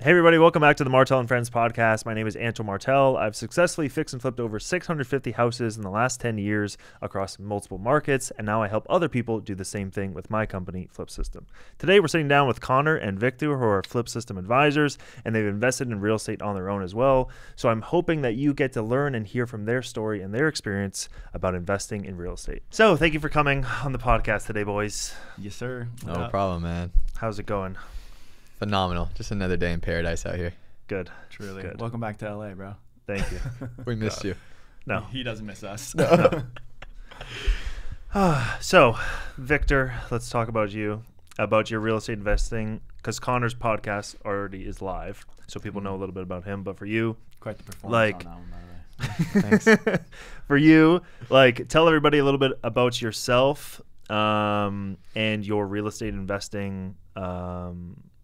Hey everybody, welcome back to the Martel and Friends podcast. My name is Antoine Martel. I've successfully fixed and flipped over 650 houses in the last 10 years across multiple markets, and now I help other people do the same thing with my company, Flip System. Today we're sitting down with Connor and Victor, who are Flip System advisors, and they've invested in real estate on their own as well. So I'm hoping that you get to learn and hear from their story and their experience about investing in real estate. So thank you for coming on the podcast today, boys. Yes, sir. No problem, man. How's it going? Phenomenal. Just another day in paradise out here. Good. Truly. Good. Welcome back to LA, bro. Thank you. We missed you. No. He doesn't miss us. No. So, Victor, let's talk about you, about your real estate investing, because Connor's podcast already is live, so people know a little bit about him. But for you, quite the performance on that one, by the way. Thanks. For you, like, tell everybody a little bit about yourself and your real estate investing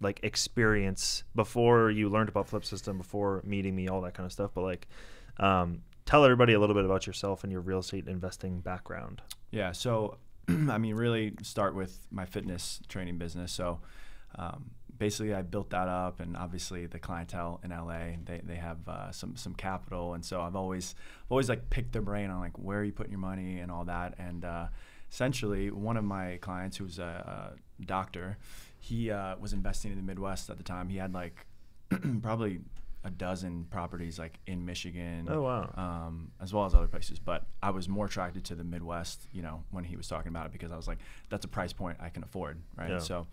like experience before you learned about Flip System, before meeting me, all that kind of stuff. But like, tell everybody a little bit about yourself and your real estate investing background. Yeah. So, I mean, really start with my fitness training business. So, basically I built that up, and obviously the clientele in LA, they have some capital. And so I've always like picked their brain on like, where are you putting your money and all that. And, essentially one of my clients who was a doctor, he was investing in the Midwest at the time. He had like probably a dozen properties like in Michigan. Oh, wow. As well as other places. But I was more attracted to the Midwest, you know, when he was talking about it, because I was like, that's a price point I can afford, right? Yeah. So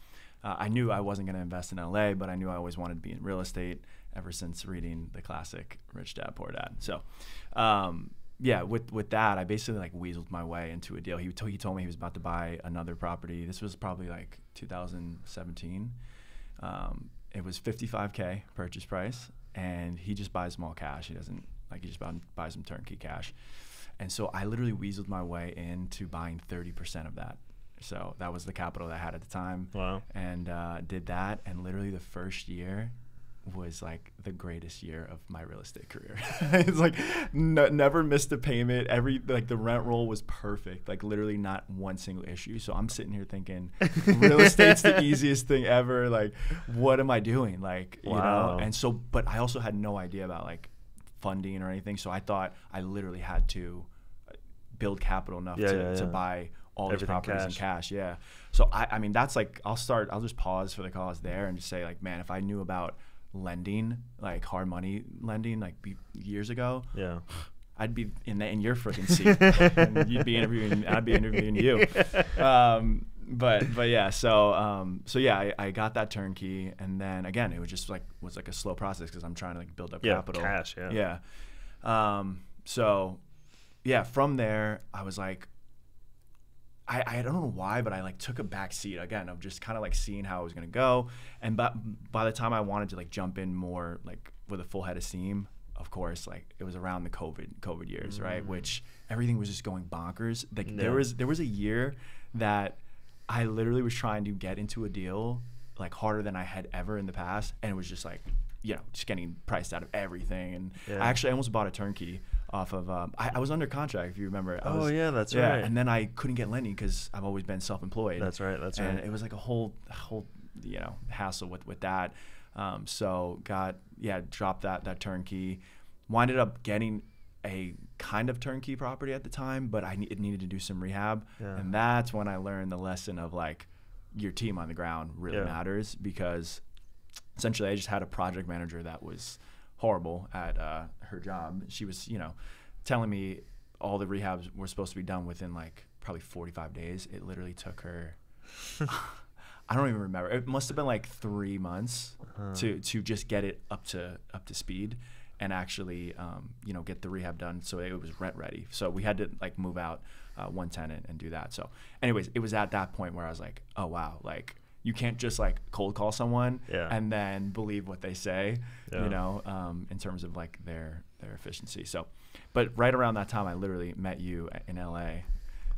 I knew I wasn't going to invest in LA, but I knew I always wanted to be in real estate ever since reading the classic Rich Dad, Poor Dad. So yeah, with that, I basically like weaseled my way into a deal. He told me he was about to buy another property. This was probably like 2017. It was 55K purchase price, and he just buys them all cash. He doesn't like, he just buys them turnkey cash. And so I literally weaseled my way into buying 30% of that. So that was the capital that I had at the time. Wow. And did that, and literally the first year was like the greatest year of my real estate career. It's like never missed a payment. Every like the rent roll was perfect. Like literally not one single issue. So I'm sitting here thinking, real estate's the easiest thing ever. Like, what am I doing? Like, wow. You know. And so, but I also had no idea about like funding or anything. So I thought I literally had to build capital enough to buy all these properties in cash. Yeah. So I mean, that's like I'll just pause for the cause there and just say like, man, if I knew about lending, like hard money lending, like years ago, yeah, I'd be in your freaking seat. And you'd be interviewing, I'd be interviewing you. But yeah, so yeah, I got that turnkey, and then again, it was just like a slow process because I'm trying to like build up capital, cash, yeah. So yeah, from there, I was like, I don't know why, but I like took a back seat again of just kind of like seeing how it was gonna go. And by the time I wanted to like jump in more like with a full head of steam, of course, like it was around the COVID years, right? Which everything was just going bonkers. Like there was a year that I literally was trying to get into a deal like harder than I had ever in the past, and it was just like, you know, just getting priced out of everything. And I actually almost bought a turnkey off of, I was under contract, if you remember. Oh yeah, that's right. And then I couldn't get lending because I've always been self-employed. That's right. And it was like a whole, you know, hassle with that. So dropped that turnkey, winded up getting a kind of turnkey property at the time, but it needed to do some rehab. Yeah. And that's when I learned the lesson of like, your team on the ground really matters, because essentially I just had a project manager that was horrible at her job. She was, you know, telling me all the rehabs were supposed to be done within like probably 45 days. It literally took her, I don't even remember. It must have been like 3 months to just get it up to speed and actually, you know, get the rehab done so it was rent ready. So we had to like move out one tenant and do that. So anyways, it was at that point where I was like, oh wow, like, you can't just like cold call someone and then believe what they say, you know, in terms of like their efficiency. So, but right around that time, I literally met you in LA,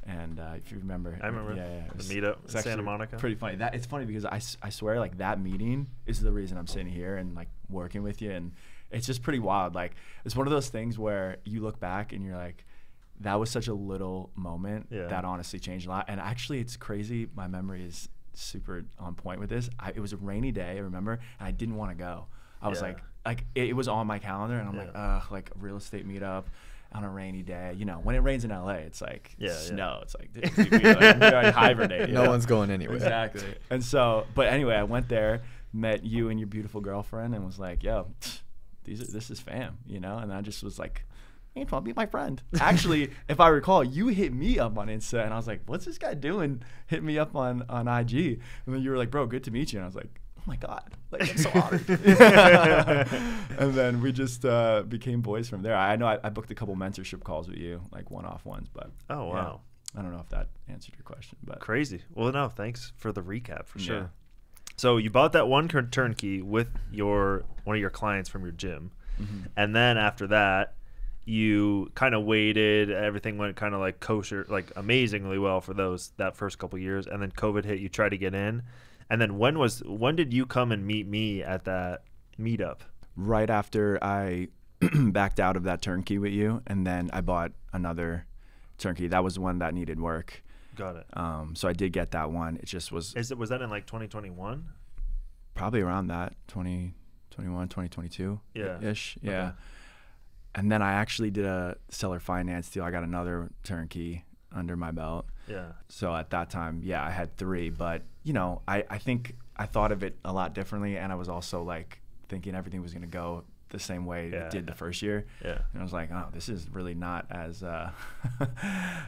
and if you remember, I remember the meetup in Santa Monica. Pretty funny. That it's funny because I swear like that meeting is the reason I'm sitting here and like working with you, and it's just pretty wild. Like it's one of those things where you look back and you're like, that was such a little moment that honestly changed a lot. And actually, it's crazy. My memory is super on point with this. It was a rainy day, I remember, and I didn't want to go. I was like it was on my calendar, and I'm like, ugh, like real estate meetup on a rainy day. You know, when it rains in LA, it's like snow. It's like, dude, we already hibernate. No one's going anywhere. Exactly. And so, but anyway, I went there, met you and your beautiful girlfriend, and was like, yo, this is fam, you know? And I just was like, Antoine, be my friend. Actually, if I recall, you hit me up on Insta, and I was like, what's this guy doing? Hit me up on IG. And then you were like, bro, good to meet you. And I was like, oh my God, like, I'm so honored. And then we just became boys from there. I know I booked a couple mentorship calls with you, like one-off ones, but oh wow, yeah, I don't know if that answered your question, but crazy. Well, no, thanks for the recap for sure. Yeah. So you bought that one turnkey with your one of your clients from your gym, and then after that, you kind of waited. Everything went kind of like kosher, like amazingly well for that first couple years, and then COVID hit. You tried to get in. And then when did you come and meet me at that meetup? Right after I backed out of that turnkey with you, and then I bought another turnkey. That was one that needed work. Got it. So I did get that one. It just was. Was that in like 2021? Probably around that 2021, 2022. Yeah. Ish. Yeah. Okay. And then I actually did a seller finance deal. I got another turnkey under my belt. Yeah. So at that time, yeah, I had three, but you know, I think I thought of it a lot differently, and I was also like thinking everything was gonna go the same way it did the first year. Yeah. And I was like, oh, this is really not as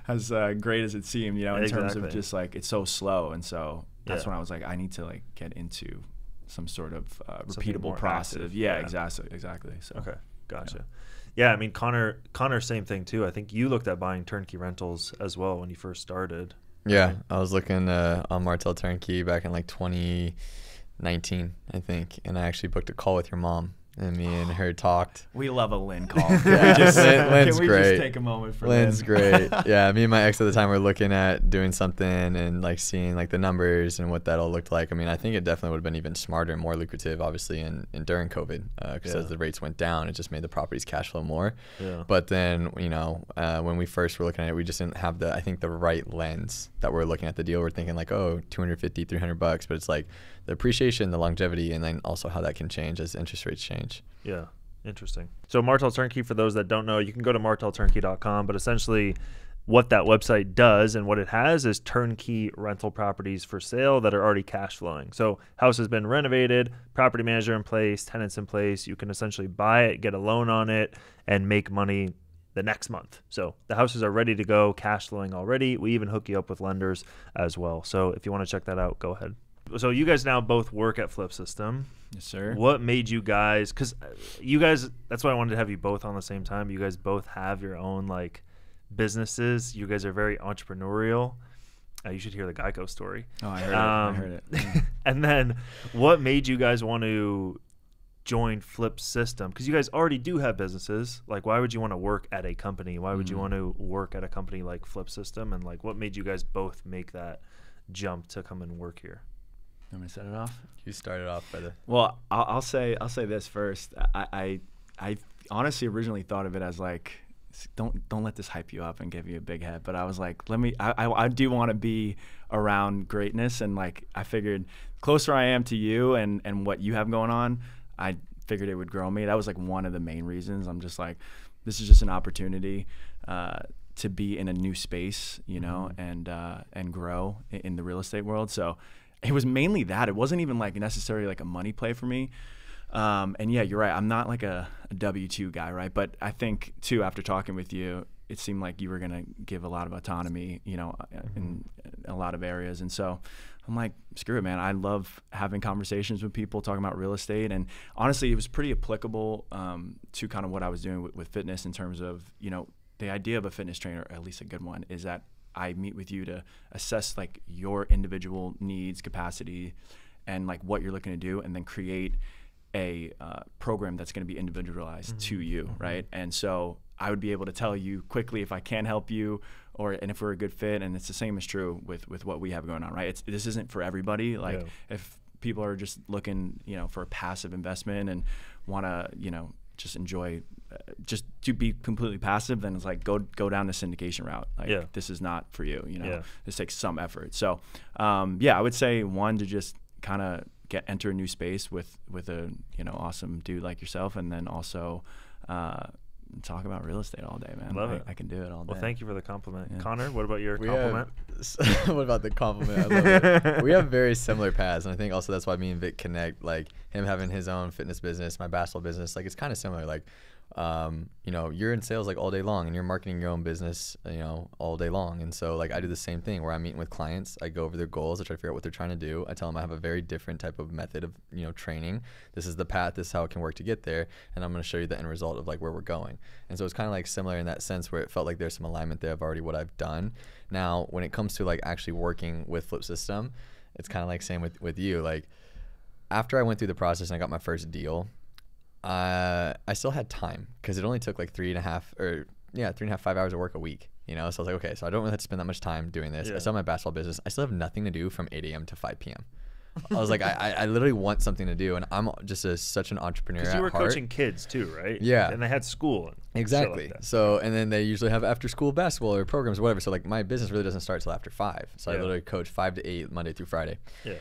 as great as it seemed, you know, in terms of just like it's so slow. And so that's when I was like, I need to like get into some sort of repeatable process. Yeah, exactly. So okay, gotcha. Yeah. Yeah, I mean, Connor, same thing too. I think you looked at buying turnkey rentals as well when you first started. Yeah, right? I was looking on Martel Turnkey back in like 2019, I think, and I actually booked a call with your mom, and me and her talked. We love a Lynn call. Yeah. Lynn's great. Can we just take a moment for Lynn's great. Yeah, me and my ex at the time were looking at doing something and like seeing like the numbers and what that all looked like. I mean, I think it definitely would have been even smarter and more lucrative, obviously, and during COVID, because as the rates went down, it just made the properties cash flow more. Yeah. But then, you know, when we first were looking at it, we just didn't have the, I think, the right lens that we're looking at the deal. We're thinking like, oh, 250, 300 bucks, but it's like the appreciation, the longevity, and then also how that can change as interest rates change. Yeah, interesting. So Martel Turnkey, for those that don't know, you can go to martelturnkey.com, but essentially what that website does and what it has is turnkey rental properties for sale that are already cash flowing. So house has been renovated, property manager in place, tenants in place. You can essentially buy it, get a loan on it, and make money the next month. So the houses are ready to go, cash flowing already. We even hook you up with lenders as well. So if you want to check that out, go ahead. So you guys now both work at Flip System. Yes, sir. What made you guys, because you guys, that's why I wanted to have you both on the same time. You guys both have your own like businesses. You guys are very entrepreneurial. You should hear the Geico story. Oh, I heard it. Yeah. And then what made you guys want to join Flip System? Because you guys already do have businesses. Like, why would you want to work at a company? Why would you want to work at a company like Flip System? And like, what made you guys both make that jump to come and work here? I'm gonna set it off. You started off, brother. Well, I'll say this first. I honestly originally thought of it as like, don't let this hype you up and give you a big head. But I was like, I do want to be around greatness, and like I figured, closer I am to you and what you have going on, I figured it would grow me. That was like one of the main reasons. I'm just like, this is just an opportunity to be in a new space, you know, and grow in the real estate world. So. It was mainly that. It wasn't even like necessarily like a money play for me. And yeah, you're right. I'm not like a W-2 guy, right? But I think too, after talking with you, it seemed like you were gonna give a lot of autonomy, you know, in a lot of areas. And so I'm like, screw it, man. I love having conversations with people talking about real estate. And honestly, it was pretty applicable to kind of what I was doing with fitness, in terms of, you know, the idea of a fitness trainer, or at least a good one, is that I meet with you to assess like your individual needs, capacity, and like what you're looking to do, and then create a program that's going to be individualized to you, right? And so I would be able to tell you quickly if I can help you, and if we're a good fit. And it's the same is true with what we have going on, right? This isn't for everybody. Like if people are just looking, you know, for a passive investment and want to, you know, just enjoy, just to be completely passive, then it's like go down the syndication route. Like this is not for you, you know. This takes some effort. So yeah, I would say one, to just kind of enter a new space with a, you know, awesome dude like yourself, and then also talk about real estate all day, man. Love it. I can do it all day. Well, thank you for the compliment. Yeah. Connor, what about your compliment? What about the compliment? I love it. We have very similar paths, and I think also that's why me and Vic connect, like him having his own fitness business, my basketball business, like it's kind of similar. Like, you know, you're in sales like all day long, and you're marketing your own business, you know, all day long. And so like I do the same thing where I'm meeting with clients, I go over their goals, I try to figure out what they're trying to do. I tell them I have a very different type of method of, you know, training. This is the path, this is how it can work to get there. And I'm going to show you the end result of like where we're going. And so it's kind of like similar in that sense where it felt like there's some alignment there of already what I've done. Now, when it comes to like actually working with Flip System, it's kind of like same with you. Like after I went through the process and I got my first deal, I still had time because it only took like 5 hours of work a week, you know? So I was like, okay, so I don't really have to spend that much time doing this. Yeah. I still have my basketball business. I still have nothing to do from 8 a.m. to 5 p.m. I was like, I literally want something to do, and I'm just such an entrepreneur at heart. Because you were coaching kids too, right? Yeah. And they had school. Exactly. Like so, and then they usually have after-school basketball or programs or whatever. So, like, my business really doesn't start till after 5. So yeah. I literally coach 5 to 8 Monday through Friday. Yeah.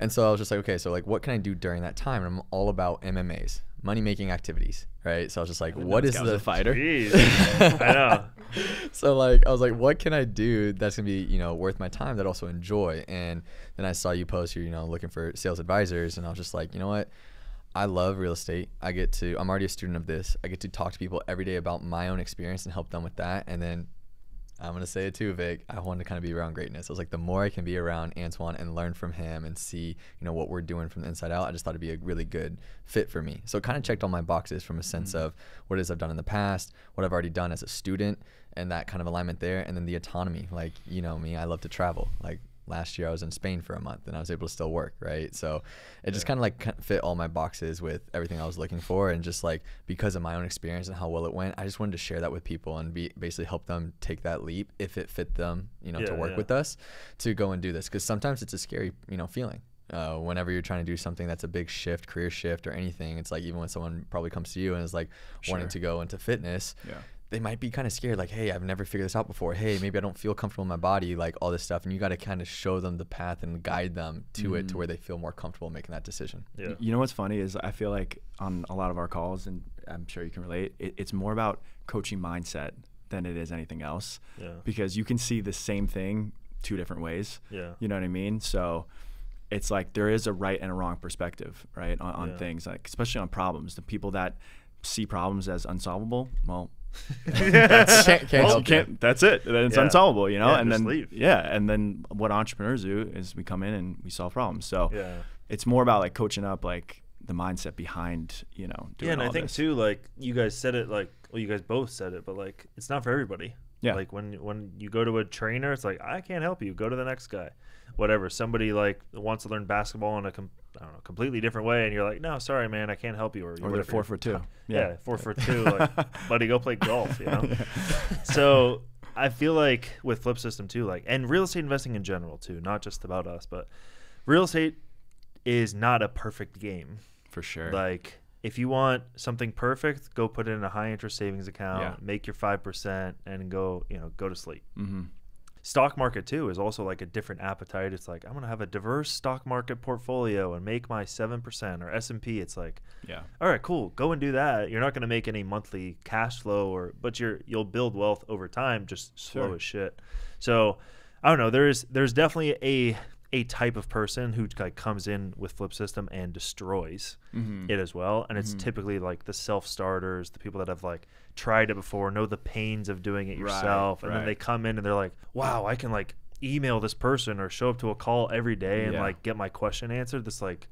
And so I was just like, okay, so like, what can I do during that time? And I'm all about MMAs, money-making activities, right? So I was just like, what is the fighter? Jeez. I know. So like, I was like, what can I do that's gonna be, you know, worth my time that I also enjoy? And then I saw you post, you're, you know, looking for sales advisors, and I was just like, you know what? I love real estate. I'm already a student of this. I get to talk to people every day about my own experience and help them with that. And then I'm going to say it too, Vic, I wanted to kind of be around greatness. I was like, the more I can be around Antoine and learn from him and see, you know, what we're doing from the inside out, I just thought it'd be a really good fit for me. So it kind of checked all my boxes from a sense of what it is I've done in the past, what I've already done as a student, and that kind of alignment there. And then the autonomy, like, you know me, I love to travel. Like last year I was in Spain for a month and I was able to still work, right? So it just kind of like fit all my boxes with everything I was looking for, and just like because of my own experience and how well it went, I just wanted to share that with people and basically help them take that leap if it fit them, you know, to work with us to go and do this. Because sometimes it's a scary, you know, feeling. Whenever you're trying to do something that's a big shift, career shift or anything, it's like even when someone probably comes to you and is like wanting to go into fitness, they might be kind of scared, like, hey, I've never figured this out before. Hey, maybe I don't feel comfortable in my body, like all this stuff. And you got to kind of show them the path and guide them to it to where they feel more comfortable making that decision. Yeah. You know what's funny is I feel like on a lot of our calls, and I'm sure you can relate, it's more about coaching mindset than it is anything else. Yeah. Because you can see the same thing two different ways. Yeah. You know what I mean? So it's like there is a right and a wrong perspective, right, on things, like especially on problems. The people that see problems as unsolvable, well, that's it. Then it's unsolvable, you know. Yeah, and then leave. And then what entrepreneurs do is we come in and we solve problems. So it's more about like coaching up, like the mindset behind, you know, doing all this. And I think too, like you guys said it, like, well, you guys both said it, but like it's not for everybody. Yeah. Like when you go to a trainer, it's like, I can't help you. Go to the next guy, whatever. Somebody like wants to learn basketball in a completely different way, and you're like, no, sorry, man, I can't help you. Or they're 4 for 2. Yeah, 4 for 2. Like, buddy, go play golf, you know? So I feel like with Flip System too, like, and real estate investing in general too, not just about us, but real estate is not a perfect game. For sure. Like if you want something perfect, go put it in a high interest savings account, make your 5% and go, you know, go to sleep. Mm-hmm. Stock market too is also like a different appetite. It's like, I'm gonna have a diverse stock market portfolio and make my 7% or S&P. It's like, yeah, all right, cool, go and do that. You're not gonna make any monthly cash flow, but you'll build wealth over time, just slow as shit. So I don't know. There's definitely a type of person who like comes in with Flip System and destroys it as well. And it's typically like the self starters, the people that have like tried it before, know the pains of doing it yourself, and then they come in and they're like, wow, I can like email this person or show up to a call every day and like get my question answered. That's like,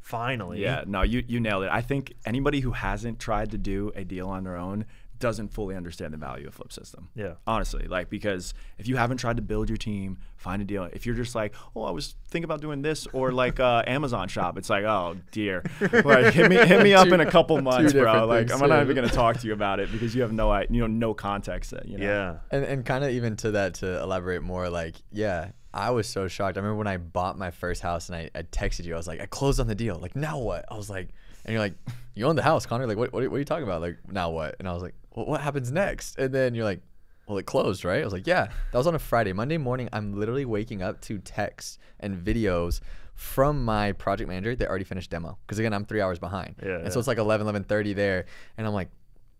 finally. Yeah, no, you nailed it. I think anybody who hasn't tried to do a deal on their own doesn't fully understand the value of Flip System. Yeah, honestly, like, because if you haven't tried to build your team, find a deal. If you're just like, oh, I was thinking about doing this or like Amazon shop, it's like, oh dear, like hit me up in a couple months, bro. Like I'm not even gonna talk to you about it because you have no context. That, you know? Yeah, and kind of even to that, to elaborate more, like I was so shocked. I remember when I bought my first house and I texted you. I was like, I closed on the deal. Like, now what? I was like, and you're like, you own the house, Connor. Like, what are you talking about? Like, now what? And I was like, well, what happens next? And then you're like, well, it closed, right? I was like, yeah. That was on a Friday. Monday morning, I'm literally waking up to texts and videos from my project manager that already finished demo. Because again, I'm 3 hours behind. Yeah, and so it's like 11:30 there. And I'm like,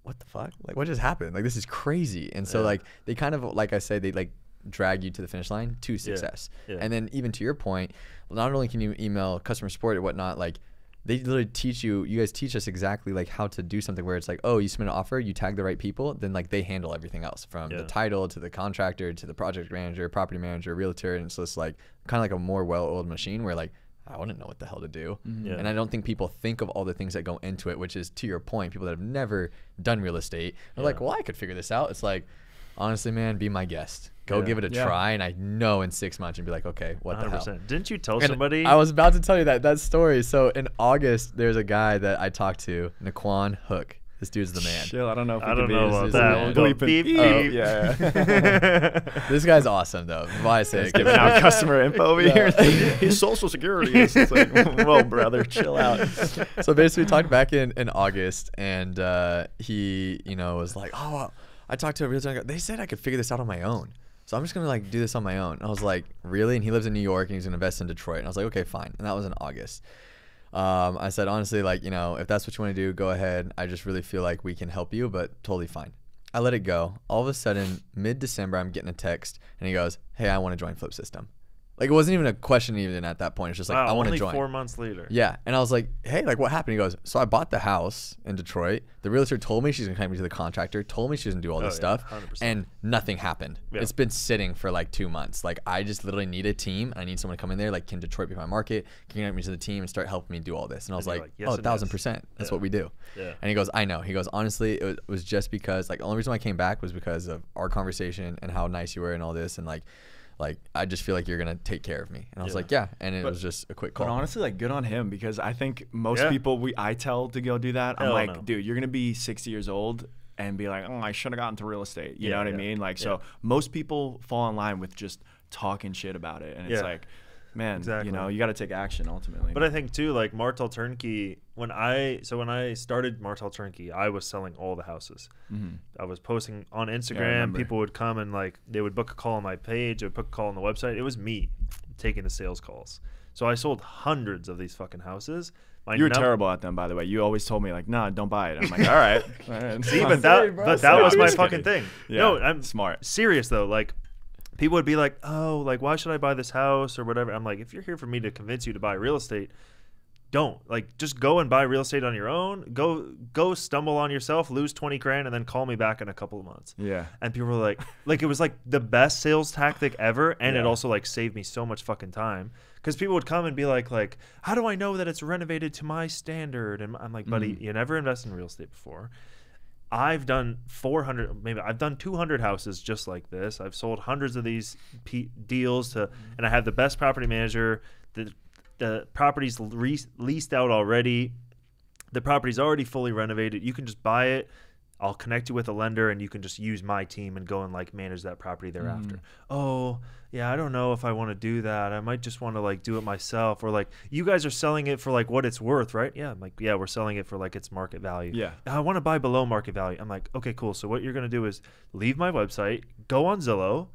what the fuck? Like, what just happened? Like, this is crazy. And so like, they kind of, like I said, they like drag you to the finish line to success. Yeah. And then even to your point, not only can you email customer support and whatnot, like, they literally teach you, you guys teach us exactly like how to do something where it's like, oh, you submit an offer, you tag the right people, then like they handle everything else from the title to the contractor to the project manager, property manager, realtor. And so it's like kind of like a more well-oiled machine where like, I wouldn't know what the hell to do. Yeah. And I don't think people think of all the things that go into it, which is to your point, people that have never done real estate are like, well, I could figure this out. It's like, honestly, man, be my guest. Go give it a try, and I know in 6 months you'd be like, okay, what 100%. The hell? Didn't you tell somebody? I was about to tell you that story. So in August, there's a guy that I talked to, Naquan Hook. This dude's the man. Chill, I don't know if I don't know about that. We'll beep, beep. Oh, yeah. This guy's awesome, though. Why say it? Giving out customer info over here. His social security is like, well, brother, chill out. So basically, we talked back in August, and he, you know, was like, oh, I talked to a realtor. They said I could figure this out on my own. So I'm just going to like do this on my own. And I was like, really? And he lives in New York and he's going to invest in Detroit. And I was like, okay, fine. And that was in August. I said, honestly, like, you know, if that's what you want to do, go ahead. I just really feel like we can help you, but totally fine. I let it go. All of a sudden, mid-December, I'm getting a text and he goes, hey, I want to join Flip System. Like, it wasn't even a question even at that point. It's just like, wow, I want to join. Only 4 months later. Yeah. And I was like, hey, like, what happened? He goes, so I bought the house in Detroit. The realtor told me she's going to connect me to the contractor, told me she's going to do all this stuff, 100%. And nothing happened. Yeah. It's been sitting for like 2 months. Like, I just literally need a team. I need someone to come in there. Like, can Detroit be my market? Can you connect me to the team and start helping me do all this? And I was like, yes, oh, 1,000%. That's what we do. Yeah. And he goes, I know. He goes, honestly, it was just because, like, the only reason why I came back was because of our conversation and how nice you were and all this. And like I just feel like you're gonna take care of me. And I was like, yeah. And it was just a quick call. But honestly, like, good on him, because I think most people I tell to go do that. I'm like, dude, you're gonna be 60 years old and be like, oh, I should have gotten to real estate. You know what I mean? Like, so most people fall in line with just talking shit about it. And it's like, man, you know, you got to take action ultimately. But I think too, like Martel Turnkey, when I started Martel Turnkey, I was selling all the houses. Mm-hmm. I was posting on Instagram. People would come and like, they would book a call on my page. They would book a call on the website. It was me taking the sales calls. So I sold hundreds of these fucking houses. You were terrible at them, by the way. You always told me like, nah, don't buy it. I'm like, all right. See, but that was my fucking thing. Yeah, no, I'm smart. Serious though, like, people would be like, oh, like, why should I buy this house or whatever? I'm like, if you're here for me to convince you to buy real estate, don't. Like, just go and buy real estate on your own. Go stumble on yourself, lose 20 grand, and then call me back in a couple of months. Yeah. And people were like, it was like the best sales tactic ever. And it also like saved me so much fucking time. Because people would come and be like, how do I know that it's renovated to my standard? And I'm like, buddy, you never invested in real estate before. I've done 400, maybe I've done 200 houses just like this. I've sold hundreds of these deals to, and I have the best property manager. The property's leased out already. The property's already fully renovated. You can just buy it. I'll connect you with a lender and you can just use my team and go and like manage that property thereafter. Oh yeah, I don't know if I want to do that. I might just want to like do it myself. Or like, you guys are selling it for like what it's worth, right? Yeah. I'm like, yeah, we're selling it for like its market value. Yeah. I want to buy below market value. I'm like, okay, cool. So what you're going to do is leave my website, go on Zillow,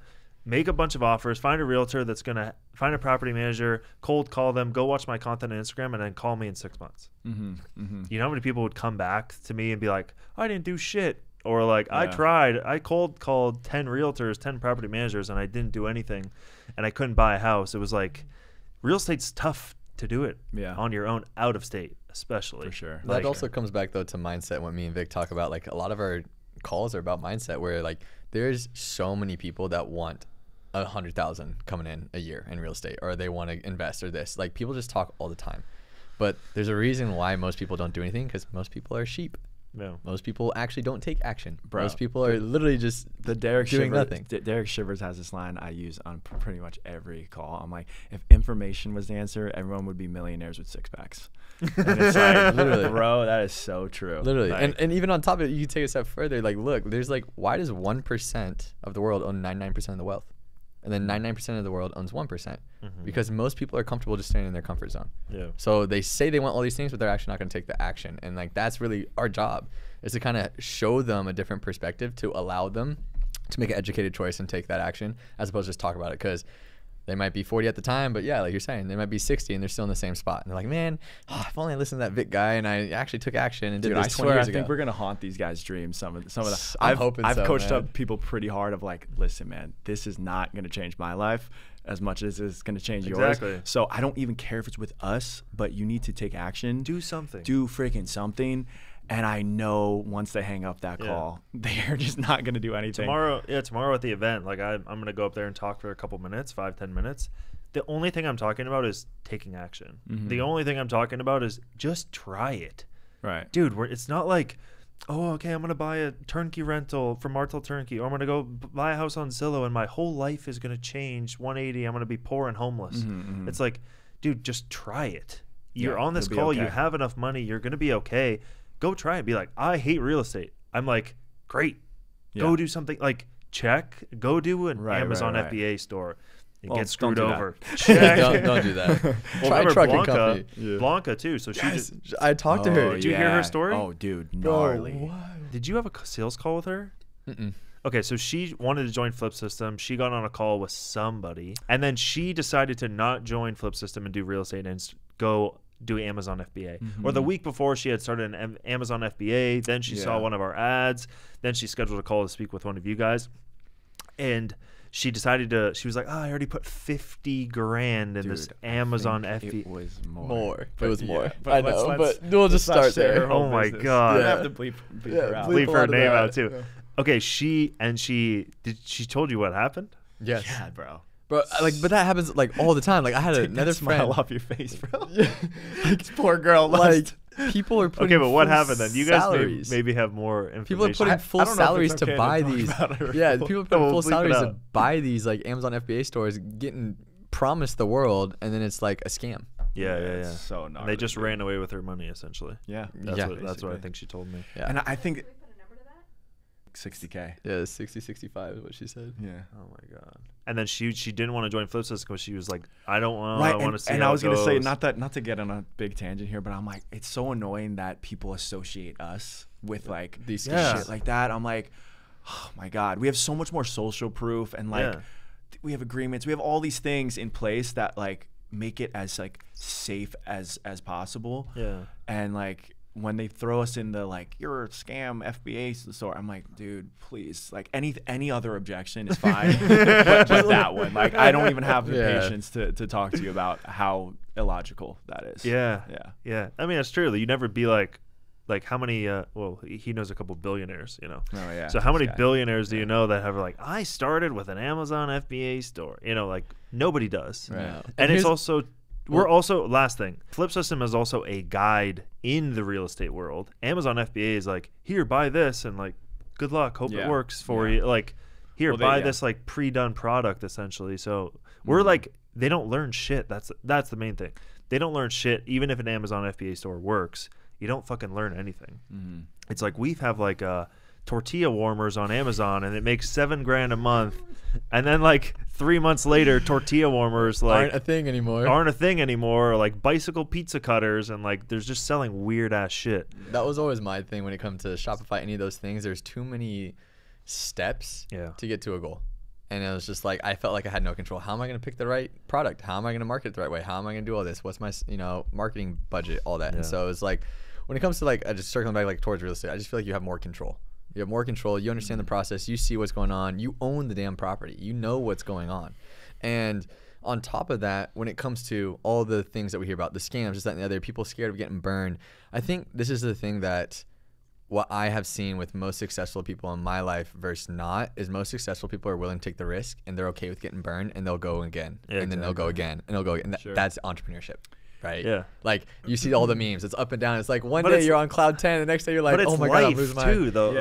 make a bunch of offers, find a realtor that's going to find a property manager, cold call them, go watch my content on Instagram, and then call me in 6 months. You know how many people would come back to me and be like, I didn't do shit. Or like, I tried. I cold called 10 realtors, 10 property managers, and I didn't do anything. And I couldn't buy a house. It was like, real estate's tough to do it on your own, out of state, especially. For sure. That also comes back, though, to mindset. When me and Vic talk about, like, a lot of our calls are about mindset, where, like, there's so many people that want 100,000 coming in a year in real estate, or they want to invest or this. Like, people just talk all the time, but there's a reason why most people don't do anything, because most people are sheep. No, most people actually don't take action. Bro, most people are literally just doing nothing. Derek Sivers has this line I use on pretty much every call. I'm like, if information was the answer, everyone would be millionaires with six packs. And it's like, literally, bro, that is so true. Literally, like, and even on top of it, you can take a step further. Like, look, there's like, why does 1% of the world own 99% of the wealth? And then 99% of the world owns 1%, because most people are comfortable just staying in their comfort zone. Yeah. So they say they want all these things, but they're actually not going to take the action. And like, that's really our job, is to kind of show them a different perspective to allow them to make an educated choice and take that action, as opposed to just talk about it. Because They might be 40 at the time, but yeah, like you're saying, they might be 60 and they're still in the same spot. And they're like, man, oh, if only I listened to that Vic guy and I actually took action and did this 20 years ago. Dude, I swear, I think we're gonna haunt these guys' dreams. Some of the I'm hoping so, coached up people pretty hard of like, listen, man, this is not gonna change my life as much as it's gonna change yours. So I don't even care if it's with us, but you need to take action. Do something. Do freaking something. And I know once they hang up that call, they're just not gonna do anything. Tomorrow, tomorrow at the event, like I'm gonna go up there and talk for a couple minutes, 5, 10 minutes. The only thing I'm talking about is taking action. Mm-hmm. The only thing I'm talking about is just try it. Right. Dude, it's not like, oh, okay, I'm gonna buy a turnkey rental from Martel Turnkey, or I'm gonna go buy a house on Zillow and my whole life is gonna change 180, I'm gonna be poor and homeless. Mm-hmm. It's like, dude, just try it. You're on this call, you have enough money, you're gonna be okay. Go try it. Be like, I hate real estate. I'm like, great. Yeah. Go do something. Like, check. Go do an Amazon FBA store and get screwed over. Check. Don't do that. Well, remember Blanca, Blanca too. So she just, I talked to her. Did you hear her story? Oh, dude, gnarly. Bro, did you have a sales call with her? Mm-mm. Okay, so she wanted to join Flip System. She got on a call with somebody, and then she decided to not join Flip System and do real estate and go do Amazon FBA. Mm-hmm. Or the week before she had started an Amazon FBA, then she saw one of our ads, then she scheduled a call to speak with one of you guys. And she decided to, she was like, oh, I already put 50 grand in this Amazon FBA. It was more. It was more. But I know, but we'll just start there. Oh my God. You have to bleep her out. Bleep her name out too. Yeah. Okay, she told you what happened? Yes. Yeah, bro. Bro, but that happens like all the time. Like I had another friend. Smile off your face, bro. Like, poor girl. Like people are putting. Okay, but what happened then? You guys maybe have more information. People are putting full salaries to buy these. Yeah, people are putting full salaries to buy these like Amazon FBA stores, getting promised the world, and then it's like a scam. Yeah. So gnarly. They just ran away with her money essentially. Yeah, that's what I think she told me. Yeah, and I think. 60K. Yeah, 60, 65 is what she said. Yeah. Oh my God. And then she didn't want to join Flip System because she was like, I don't want. Right. I want to see. And I was gonna say not to get on a big tangent here, but I'm like, it's so annoying that people associate us with like these shit like that. I'm like, oh my God, we have so much more social proof and like we have agreements, we have all these things in place that like make it as like safe as possible. Yeah. And like, when they throw us in the like you're a scam FBA store, I'm like, dude, please, like any other objection is fine, but that one, like I don't even have the patience to talk to you about how illogical that is. Yeah. I mean, that's true. You never be like how many? Well, he knows a couple billionaires, you know. Oh yeah. So how many billionaires do you know that have like I started with an Amazon FBA store? You know, like nobody does. Right. And it's also. We're also, last thing, Flip System is also a guide in the real estate world. Amazon FBA is like, here, buy this, and like, good luck, hope it works for you. Like, here, buy this like pre-done product essentially. So we're like, they don't learn shit. That's the main thing. They don't learn shit. Even if an Amazon FBA store works, you don't fucking learn anything. It's like we have like a tortilla warmers on Amazon and it makes $7 grand a month, and then like 3 months later tortilla warmers like aren't a thing anymore, or like bicycle pizza cutters, and like there's just selling weird ass shit. That was always my thing when it comes to Shopify, any of those things. There's too many steps to get to a goal, and it was just like I felt like I had no control. How am I going to pick the right product? How am I going to market it the right way? How am I going to do all this? What's my marketing budget, all that? And so it was like when it comes to like just circling back like towards real estate, I just feel like you have more control. You have more control. You understand the process. You see what's going on. You own the damn property. You know what's going on. And on top of that, when it comes to all the things that we hear about, the scams, this, that, and the other, people scared of getting burned, I think this is the thing that what I have seen with most successful people in my life versus not is most successful people are willing to take the risk, and they're okay with getting burned, and they'll go again, and then they'll go again, and they'll go again. And that's entrepreneurship. Right. Yeah. Like you see all the memes. It's up and down. It's like one day you're on cloud 10, the next day you're like, oh my God, I'm losing my life too, though.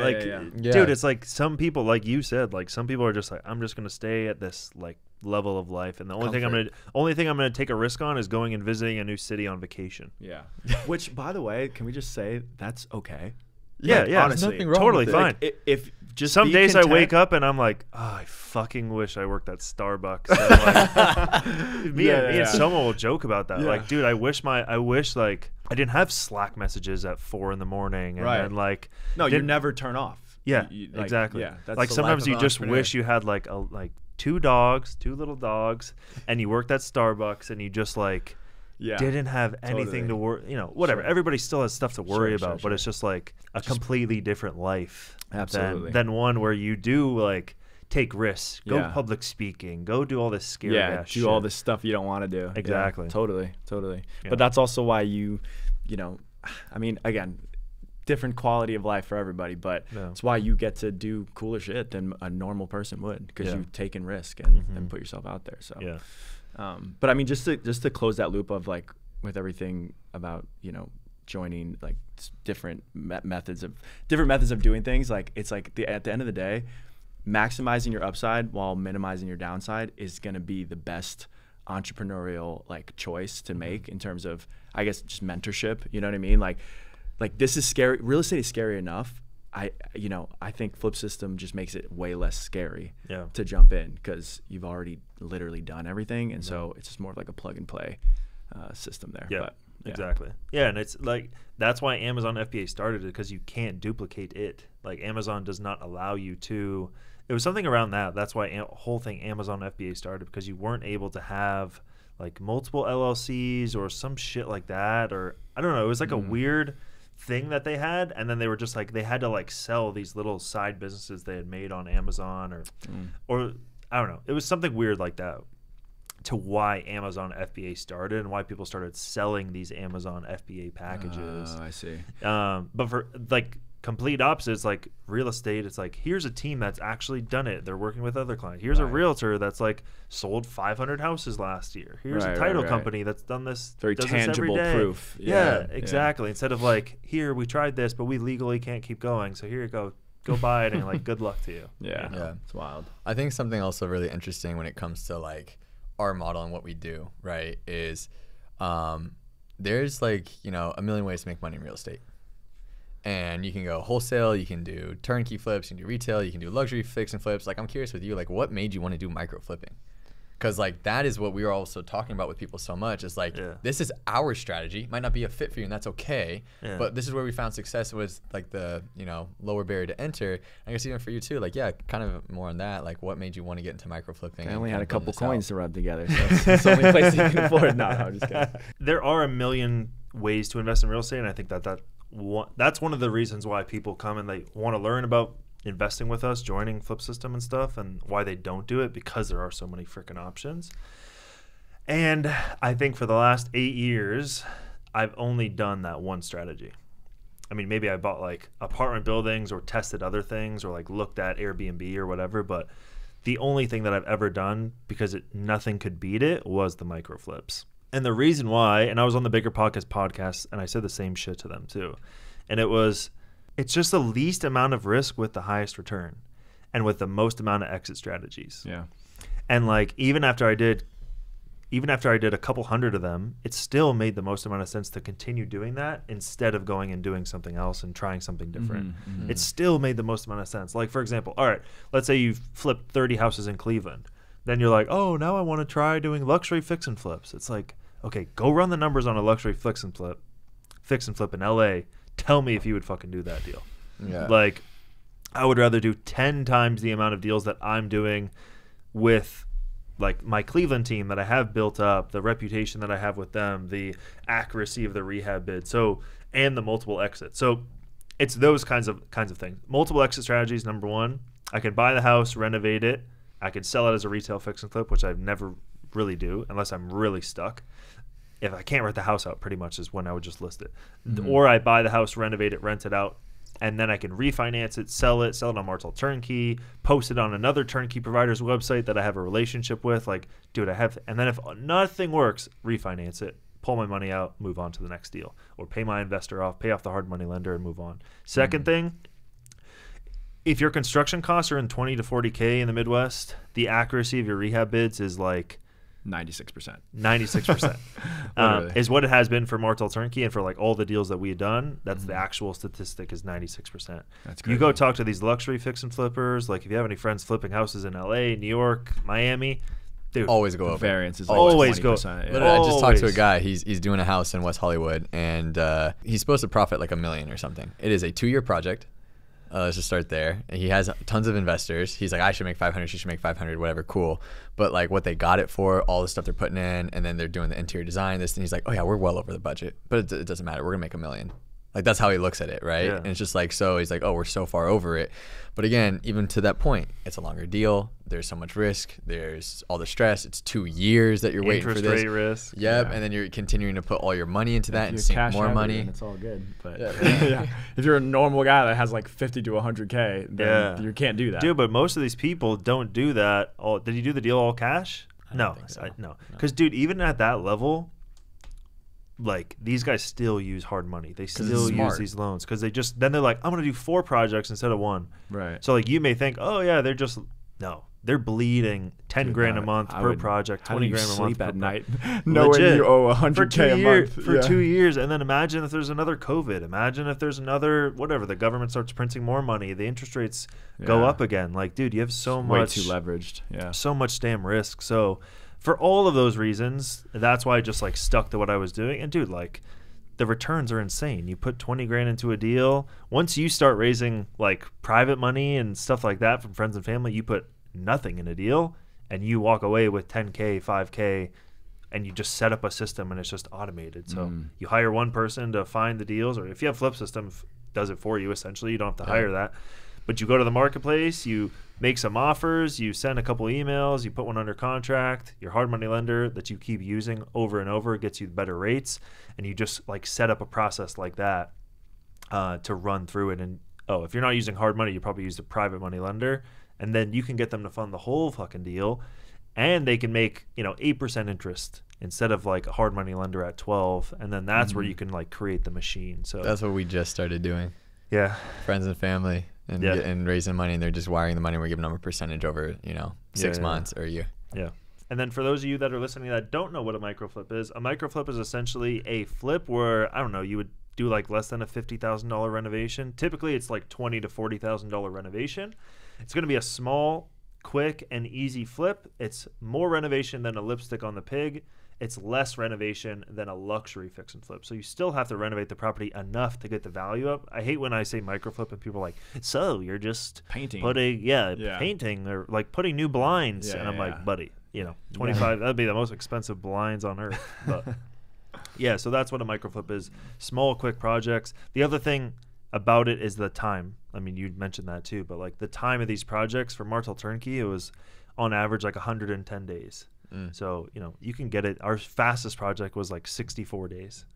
Dude, it's like some people, like you said, like some people are just like, I'm just gonna stay at this like level of life, and the only thing I'm gonna take a risk on is going and visiting a new city on vacation. Yeah. Which, by the way, can we just say that's okay? Yeah, like, yeah, honestly, nothing wrong totally with it. Fine. Like, if just some days content. I wake up and I'm like, oh, I fucking wish I worked at Starbucks. Like, me and someone will joke about that. Yeah. Like, dude, I wish like I didn't have Slack messages at 4 in the morning, and then like no, you never turn off. Yeah, exactly. Yeah, that's like sometimes you just wish you had like a like two little dogs, and you worked at Starbucks, and you just like didn't have anything to worry, you know, whatever. Everybody still has stuff to worry about, but it's just like a completely different life than one where you do like take risks, go public speaking, go do all this scary ass shit. Do all this stuff you don't want to do. Exactly. Yeah, totally. Yeah. But that's also why you know, I mean, again, different quality of life for everybody, but it's why you get to do cooler shit than a normal person would, because you've taken risk and put yourself out there. So but I mean, just to close that loop of like with everything about, you know, joining like different methods of doing things, like it's like at the end of the day, maximizing your upside while minimizing your downside is going to be the best entrepreneurial like choice to make in terms of, I guess, just mentorship. You know what I mean? Like this is scary. Real estate is scary enough. You know, I think Flip System just makes it way less scary to jump in, because you've already literally done everything, and so it's just more of like a plug and play system there. Yeah, but, exactly. Yeah, and it's like that's why Amazon FBA started it, because you can't duplicate it. Like Amazon does not allow you to. It was something around that. That's why whole thing Amazon FBA started, because you weren't able to have like multiple LLCs or some shit like that, or I don't know. It was like a weird thing that they had, and then they were just like they had to like sell these little side businesses they had made on Amazon or I don't know. It was something weird like that to why Amazon FBA started and why people started selling these Amazon FBA packages. Oh, I see. But for like complete opposites, like real estate, it's like here's a team that's actually done it. They're working with other clients. Here's a realtor that's like sold 500 houses last year. Here's a title company that's done this. Very tangible proof. Yeah, exactly. Yeah. Instead of like, here we tried this, but we legally can't keep going. So here you go. Go buy it, and like good luck to you. Yeah, you know? Yeah, it's wild. I think something also really interesting when it comes to like our model and what we do, right, is there's like, you know, a million ways to make money in real estate. And you can go wholesale, you can do turnkey flips, you can do retail, you can do luxury fix and flips. Like, I'm curious with you, like, what made you want to do micro flipping? Because, like, that is what we were also talking about with people so much. Is like, this is our strategy. It might not be a fit for you, and that's okay. Yeah. But this is where we found success was, like, the, you know, lower barrier to enter. I guess even for you, too. Like, yeah, kind of more on that. Like, what made you want to get into micro flipping? I only had a couple coins to rub together, so it's the only place you can afford. No, I'm just kidding. There are a million ways to invest in real estate, and I think that's one of the reasons why people come and they want to learn about investing with us, joining Flip System and stuff, and why they don't do it, because there are so many freaking options. And I think for the last 8 years, I've only done that one strategy. I mean, maybe I bought like apartment buildings or tested other things or like looked at Airbnb or whatever, but the only thing that I've ever done, because nothing could beat it, was the micro flips. And the reason why, and I was on the Bigger Pockets podcast, and I said the same shit to them too. And it's just the least amount of risk with the highest return and with the most amount of exit strategies. Yeah. And like, even after I did a couple hundred of them, it still made the most amount of sense to continue doing that instead of going and doing something else and trying something different. Mm-hmm. It still made the most amount of sense. Like, for example, all right, let's say you flipped 30 houses in Cleveland. Then you're like, oh, now I want to try doing luxury fix and flips. It's like, okay, go run the numbers on a luxury fix and flip in LA. Tell me if you would fucking do that deal. Yeah. Like, I would rather do 10 times the amount of deals that I'm doing with like my Cleveland team that I have built up, the reputation that I have with them, the accuracy of the rehab bid, so, and the multiple exits. So it's those kinds of things. Multiple exit strategies, number one. I could buy the house, renovate it. I could sell it as a retail fix and flip, which I never really do unless I'm really stuck. If I can't rent the house out, pretty much is when I would just list it. Mm-hmm. Or I buy the house, renovate it, rent it out, and then I can refinance it, sell it on Martel Turnkey, post it on another turnkey provider's website that I have a relationship with. Like, dude, and then if nothing works, refinance it, pull my money out, move on to the next deal, or pay my investor off, pay off the hard money lender, and move on. Second thing, if your construction costs are in 20 to 40K in the Midwest, the accuracy of your rehab bids is like 96%. 96% is what it has been for Martel Turnkey, and for like all the deals that we had done, that's the actual statistic is 96%. That's crazy. You go talk to these luxury fix and flippers, like if you have any friends flipping houses in LA, New York, Miami, dude, always go over. Variance is always 20%, go. Yeah. I just talked to a guy. He's doing a house in West Hollywood, and he's supposed to profit like $1 million or something. It is a 2-year project. Let's just start there. And he has tons of investors. He's like, I should make 500, she should make 500, whatever, cool. But like what they got it for, all the stuff they're putting in, and then they're doing the interior design, this, and he's like, oh yeah, we're well over the budget, but it doesn't matter, we're gonna make $1 million. Like that's how he looks at it, right? Yeah. And it's just like, so he's like, oh, we're so far over it. But again, even to that point, it's a longer deal. There's so much risk. There's all the stress. It's 2 years that you're waiting for this. Interest rate risk. Yep, yeah. And then you're continuing to put all your money into that and sink more money. It's all good, but yeah. Yeah. If you're a normal guy that has like 50 to 100K, then yeah. You can't do that. Dude, but most of these people don't do that. All, did you do the deal all cash? No, so. No. Because dude, even at that level, like these guys still use hard money. They still use these loans because they just, then they're like, I'm going to do 4 projects instead of 1. Right. So like you may think, oh yeah, they're just, no, they're bleeding 10 grand a month per project, 20 grand a month at night. No way you owe 100K a month for 2 years. And then imagine if there's another COVID, imagine if there's another, whatever, the government starts printing more money, the interest rates go up again. Like, dude, you have so much, way too leveraged. Yeah. So much damn risk. So for all of those reasons, that's why I just like stuck to what I was doing. And dude, like the returns are insane. You put 20 grand into a deal. Once you start raising like private money and stuff like that from friends and family, you put nothing in a deal and you walk away with 10K, 5K, and you just set up a system and it's just automated. So you hire one person to find the deals, or if you have Flip System, does it for you essentially. You don't have to hire that. But you go to the marketplace, you make some offers, you send a couple emails, you put one under contract, your hard money lender that you keep using over and over gets you better rates, and you just like set up a process like that to run through it. And oh, if you're not using hard money, you probably use a private money lender, and then you can get them to fund the whole fucking deal, and they can make, you know, 8% interest instead of like a hard money lender at 12, and then that's where you can like create the machine. So that's what we just started doing. Yeah. Friends and family. And, and raising money, and they're just wiring the money. We're giving them a percentage over, you know, 6 months or a year. Yeah. And then for those of you that are listening that don't know what a microflip is, a microflip is essentially a flip where, I don't know, you would do like less than a $50,000 renovation. Typically, it's like $20,000 to $40,000 renovation. It's going to be a small, quick, and easy flip. It's more renovation than a lipstick on the pig. It's less renovation than a luxury fix and flip. So you still have to renovate the property enough to get the value up. I hate when I say microflip and people are like, so you're just painting, putting, painting or like putting new blinds. Yeah, and I'm like, buddy, you know, 25, that'd be the most expensive blinds on earth. But yeah, so that's what a microflip is. Small, quick projects. The other thing about it is the time. I mean, you'd mentioned that too, but like the time of these projects for Martel Turnkey, it was on average like 110 days. So, you know, you can get it. Our fastest project was like 64 days.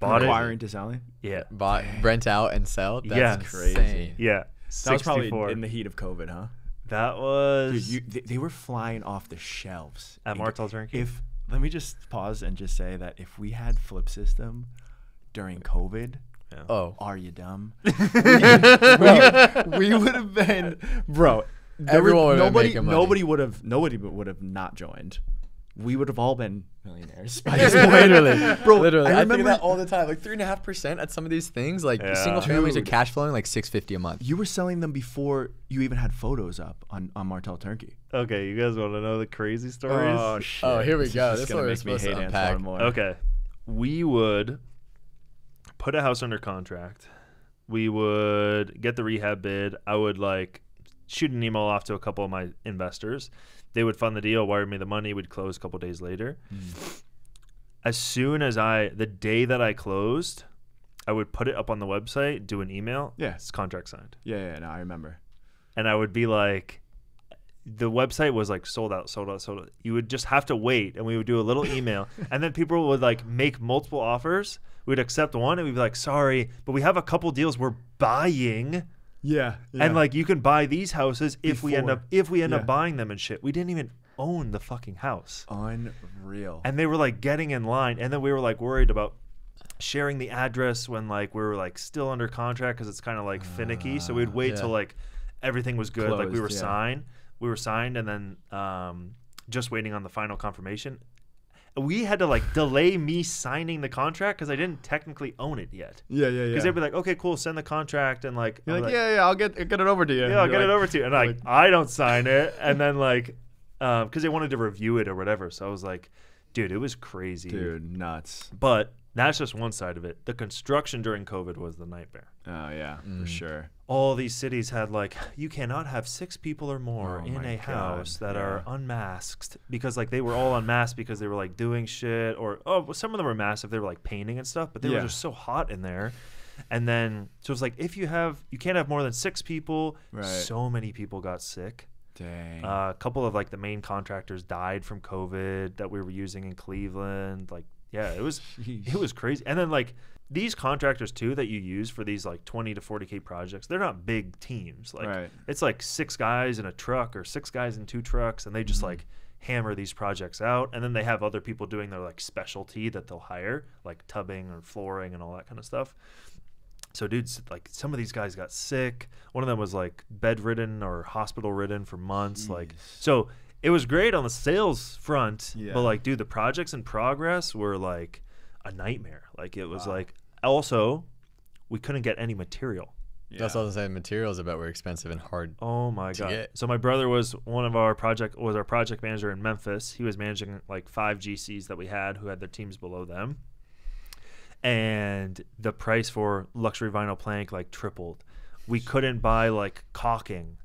Bought it. Acquiring to selling? Yeah. Bought, rent out, and sell? That's crazy. Insane. Yeah. That was probably in the heat of COVID, huh? That was. Dude, they were flying off the shelves. At Martel Turnkey? Let me just pause and just say that if we had Flip System during COVID. Yeah. Oh. Are you dumb? we would have been, bro. Nobody would have not joined. We would have all been millionaires. Literally, bro. Literally, I remember that all the time. Like 3.5% at some of these things. Like single families are cash flowing like $650 a month. You were selling them before you even had photos up on Martel Turnkey. Okay, you guys want to know the crazy stories? Oh shit! Oh, here we go. This is what we're supposed to unpack. Okay, we would put a house under contract. We would get the rehab bid. I would like shoot an email off to a couple of my investors. They would fund the deal, wire me the money, we'd close a couple of days later. As soon as the day that I closed, I would put it up on the website, do an email. Yeah. It's contract signed. Yeah, no, I remember. And I would be like, the website was like sold out, sold out, sold out. You would just have to wait, and we would do a little email. And then people would like make multiple offers. We'd accept one, and we'd be like, sorry, but we have a couple deals we're buying. Yeah, and like you can buy these houses if we end up buying them and shit. We didn't even own the fucking house. Unreal. And they were like getting in line, and then we were like worried about sharing the address when like we were like still under contract because it's kind of like finicky. So we'd wait till like everything was good, like we were signed, and then just waiting on the final confirmation. We had to like delay me signing the contract because I didn't technically own it yet. Yeah. Because they'd be like, okay, cool, send the contract, and like, you're like yeah, I'll get it over to you. Yeah, I'll get it over to you, and like I don't sign it, and then like, because they wanted to review it or whatever, so I was like, dude, it was crazy, dude, nuts. But That's just one side of it. The construction during COVID was the nightmare. Oh, yeah, for sure. All these cities had, like, you cannot have 6 people or more in a house that are unmasked. Because, like, they were all unmasked because they were, like, doing shit. Or, oh, some of them were masked if they were, like, painting and stuff. But they were just so hot in there. And then, so it's like, if you have, you can't have more than 6 people. Right. So many people got sick. Dang. A couple of, like, the main contractors died from COVID that we were using in Cleveland. Like, yeah, it was crazy. And then, like, these contractors too that you use for these like 20 to 40K projects, they're not big teams. Like it's like 6 guys in a truck or 6 guys in 2 trucks, and they just like hammer these projects out. And then they have other people doing their like specialty that they'll hire, like tubbing or flooring and all that kind of stuff. So dudes, like some of these guys got sick. One of them was like bedridden or hospital ridden for months. Jeez. Like, so it was great on the sales front, but like, dude, the projects in progress were like a nightmare. Like it was like, also, we couldn't get any material. Yeah. That's all I was saying. Materials about were expensive and hard. Oh my god! Get. So my brother was our project manager in Memphis. He was managing like 5 GCs that we had who had their teams below them, and the price for luxury vinyl plank like tripled. We couldn't buy like caulking.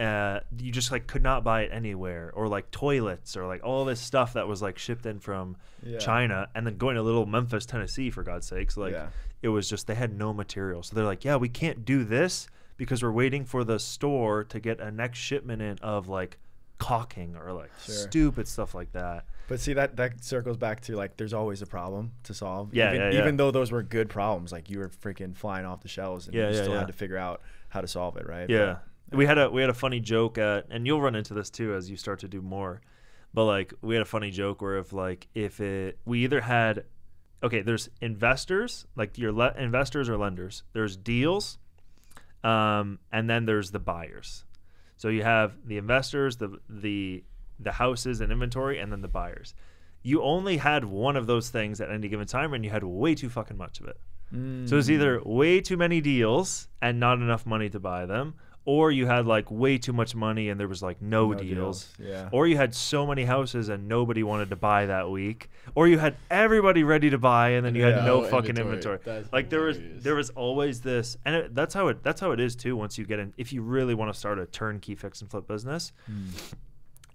You just like could not buy it anywhere, or like toilets, or like all this stuff that was like shipped in from China, and then going to little Memphis, Tennessee, for God's sakes, like it was just, they had no material. So they're like, yeah, we can't do this because we're waiting for the store to get a next shipment in of like caulking or like stupid stuff like that. But see, that circles back to like, there's always a problem to solve. Yeah, even though those were good problems, like you were freaking flying off the shelves, and you still had to figure out how to solve it, right? Yeah. But We had a funny joke, and you'll run into this too as you start to do more, but like we had a funny joke where we either had, okay, there's investors, like your investors or lenders, there's deals, and then there's the buyers. So you have the investors, the houses and inventory, and then the buyers. You only had one of those things at any given time, and you had way too fucking much of it. Mm. So it's either way too many deals and not enough money to buy them, or you had like way too much money and there was like no deals. Yeah. Or you had so many houses and nobody wanted to buy that week. Or you had everybody ready to buy and then you had no fucking inventory. Like there was always this, and that's how it is too. Once you get in, if you really want to start a turnkey fix and flip business,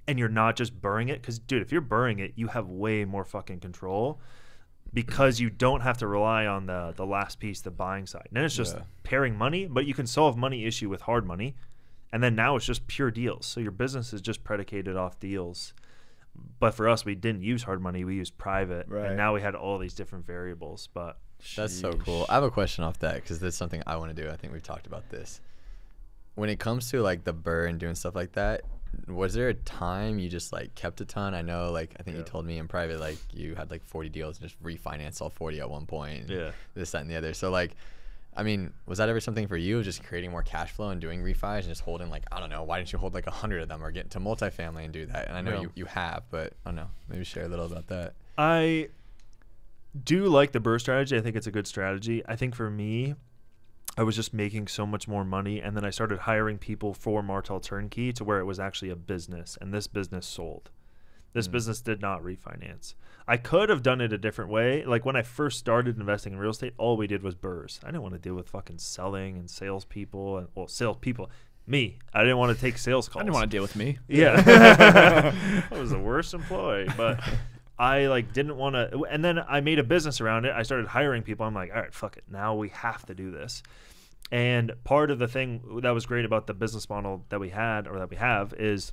and you're not just BRRRRing it, because dude, if you're BRRRRing it, you have way more fucking control, because you don't have to rely on the last piece, the buying side. And then it's just pairing money, but you can solve money issue with hard money. And then now it's just pure deals. So your business is just predicated off deals. But for us, we didn't use hard money. We used private. Right. And now we had all these different variables. But that's so cool. I have a question off that, because that's something I want to do. I think we've talked about this. When it comes to like the BRRRR and doing stuff like that, was there a time you just like kept a ton? I know, like, I think you told me in private, like you had like 40 deals and just refinanced all 40 at one point. Yeah. This, that, and the other. So like, I mean, was that ever something for you, just creating more cash flow and doing refis and just holding like, I don't know, why didn't you hold like 100 of them or get into multifamily and do that? And I know you have, but I don't know, maybe share a little about that. I do like the BRRRR strategy. I think it's a good strategy. I think for me, I was just making so much more money, and then I started hiring people for Martel Turnkey to where it was actually a business, and this business sold. This business did not refinance. I could have done it a different way. Like when I first started investing in real estate, all we did was BRRRRs. I didn't want to deal with fucking selling and salespeople, and me. I didn't want to take sales calls. I didn't want to deal with me. Yeah. I was the worst employee, but I like didn't want to, and then I made a business around it. I started hiring people. I'm like, all right, fuck it. Now we have to do this. And part of the thing that was great about the business model that we had, or that we have, is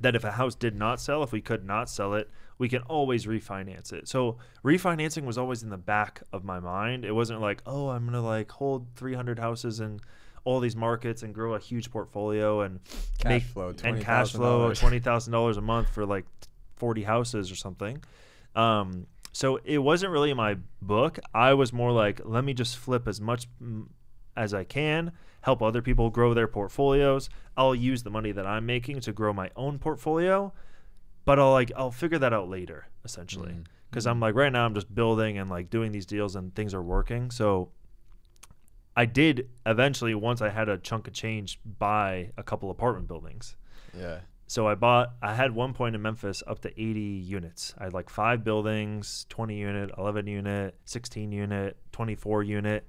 that if a house did not sell, if we could not sell it, we can always refinance it. So refinancing was always in the back of my mind. It wasn't like, oh, I'm going to like hold 300 houses and all these markets and grow a huge portfolio and cash flow $20,000 a month for like 40 houses or something. So it wasn't really in my book. I was more like, let me just flip as much as I can, help other people grow their portfolios. I'll use the money that I'm making to grow my own portfolio, but I'll figure that out later, essentially. Because I'm like, right now I'm just building and like doing these deals and things are working. So I did eventually, once I had a chunk of change, buy a couple apartment buildings. Yeah. So I had one point in Memphis up to 80 units. I had like 5 buildings, 20 unit, 11 unit, 16 unit, 24 unit.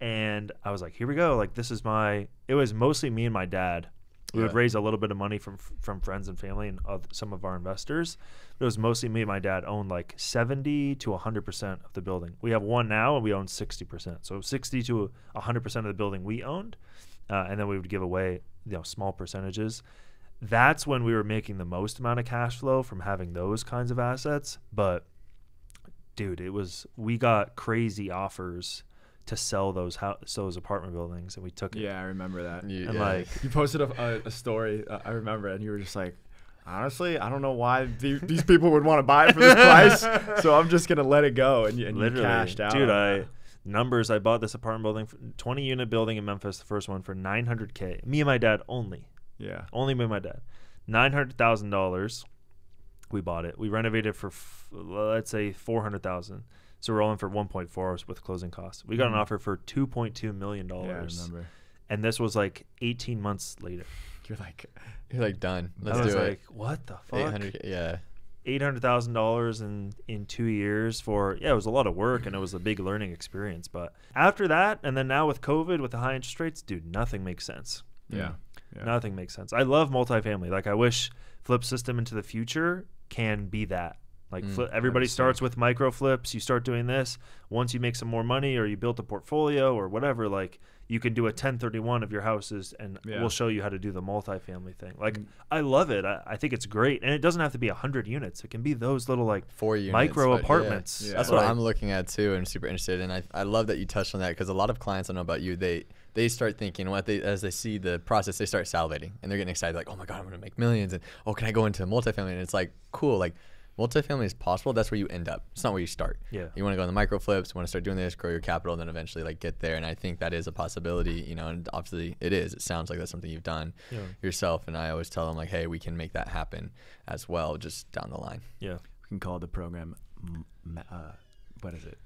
And I was like, here we go. Like, this is my, it was mostly me and my dad. We would raise a little bit of money from friends and family and some of our investors. But it was mostly me and my dad owned like 70 to 100% of the building. We have one now and we own 60%. So 60 to 100% of the building we owned. And then we would give away, you know, small percentages. That's when we were making the most amount of cash flow from having those kinds of assets. But dude, it was, we got crazy offers to sell those apartment buildings, and we took it. Yeah, I remember that. Yeah. And like, you posted a story, I remember, and you were just like, honestly, I don't know why these people would want to buy it for this price, so I'm just gonna let it go. And you cashed out, dude. I bought this apartment building, 20 unit building in Memphis, the first one, for $900K. Me and my dad only. Yeah, only me and my dad. $900,000 we bought it. We renovated it for let's say $400,000, so we're all in for 1.4 with closing costs. We got an offer for $2.2 million. Yeah, and this was like 18 months later. You're like done, let's do it. I was like, what the fuck? 800, yeah, $800,000 in 2 years for, yeah, it was a lot of work and it was a big learning experience. But after that, and then now with COVID, with the high interest rates, dude, nothing makes sense. Yeah. Yeah. Nothing makes sense. I love multifamily. Like, I wish Flip System into the future can be that. Like, everybody starts with micro flips. You start doing this. Once you make some more money or you built a portfolio or whatever, like, you can do a 1031 of your houses, and we'll show you how to do the multifamily thing. Like, I love it. I think it's great. And it doesn't have to be 100 units. It can be those little, like, 4 units, micro apartments. Yeah. Yeah. That's what I'm looking at, too, and super interested in. I love that you touched on that, because a lot of clients, I don't know about you, they start thinking, as they see the process, they start salivating, and they're getting excited, like, oh my God, I'm gonna make millions, and oh, can I go into multifamily? And it's like, cool, like, multifamily is possible. That's where you end up. It's not where you start. Yeah. You wanna go in the micro flips, you wanna start doing this, grow your capital, and then eventually like get there. And I think that is a possibility, you know, and obviously it is. It sounds like that's something you've done yourself. And I always tell them like, hey, we can make that happen as well, just down the line. Yeah. We can call the program, what is it?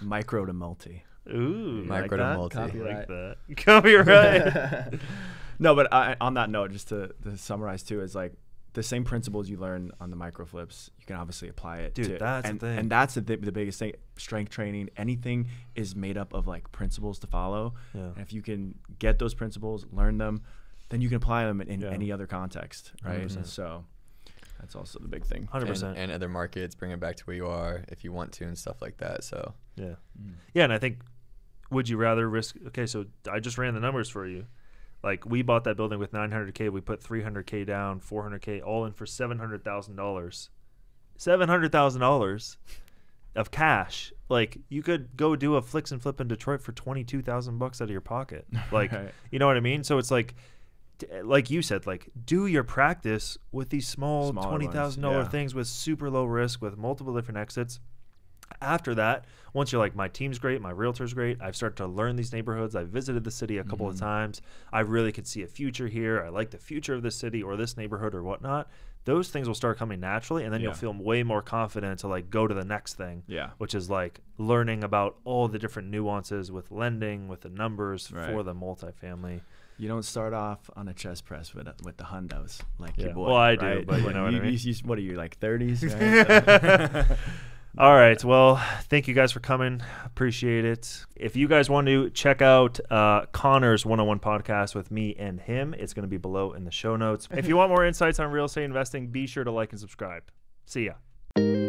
Micro to multi. Ooh, micro to multi. Copyright. Copyright. No, but on that note, just to summarize too, is like the same principles you learn on the micro flips, you can obviously apply it. Dude, that's the thing. And that's the biggest thing. Strength training, anything is made up of like principles to follow. Yeah. And if you can get those principles, learn them, then you can apply them in any other context, right? So that's also the big thing. 100%. And other markets, bring it back to where you are if you want to and stuff like that. So yeah. Yeah, and I think, would you rather risk, okay, so I just ran the numbers for you. Like, we bought that building with $900K, we put $300K down, $400K, all in for $700,000. $700,000 of cash. Like, you could go do a flicks and flip in Detroit for $22,000 out of your pocket. Like, you know what I mean? So it's like you said, like, do your practice with these small $20,000 things with super low risk, with multiple different exits. After that, once you're like, my team's great, my realtor's great, I've started to learn these neighborhoods, I've visited the city a couple of times, I really could see a future here, I like the future of this city or this neighborhood or whatnot, those things will start coming naturally, and then you'll feel way more confident to like go to the next thing, which is like learning about all the different nuances with lending, with the numbers for the multifamily. You don't start off on a chest press with the hundos like your boy. Well, I do, but you know what I mean? What are you, like 30s? Right? All right. Well, thank you guys for coming. Appreciate it. If you guys want to check out Connor's one-on-one podcast with me and him, it's going to be below in the show notes. If you want more insights on real estate investing, be sure to like and subscribe. See ya.